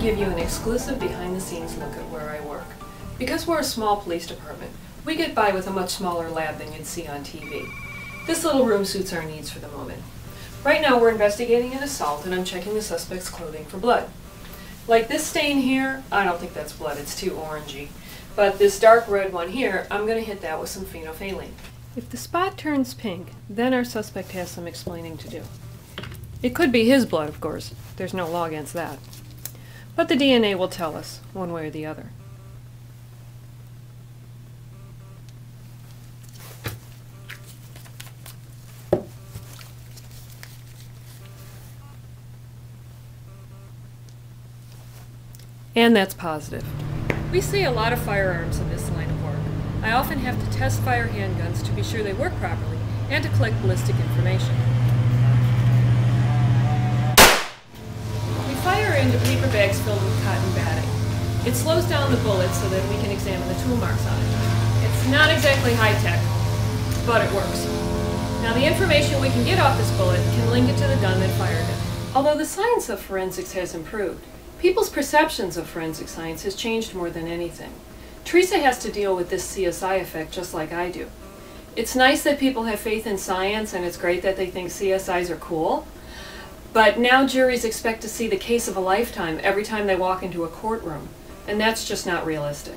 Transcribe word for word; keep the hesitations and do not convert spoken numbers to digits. give you an exclusive behind-the-scenes look at where I work. Because we're a small police department, we get by with a much smaller lab than you'd see on T V. This little room suits our needs for the moment. Right now we're investigating an assault and I'm checking the suspect's clothing for blood. Like this stain here, I don't think that's blood, it's too orangey. But this dark red one here, I'm going to hit that with some phenolphthalein. If the spot turns pink, then our suspect has some explaining to do. It could be his blood, of course. There's no law against that. But the D N A will tell us, one way or the other. And that's positive. We see a lot of firearms in this line of work. I often have to test fire handguns to be sure they work properly and to collect ballistic information. We fire into paper bags filled with cotton batting. It slows down the bullet so that we can examine the tool marks on it. It's not exactly high-tech, but it works. Now the information we can get off this bullet can link it to the gun that fired it. Although the science of forensics has improved, people's perceptions of forensic science has changed more than anything. Teresa has to deal with this C S I effect just like I do. It's nice that people have faith in science and it's great that they think C S Is are cool, but now juries expect to see the case of a lifetime every time they walk into a courtroom, and that's just not realistic.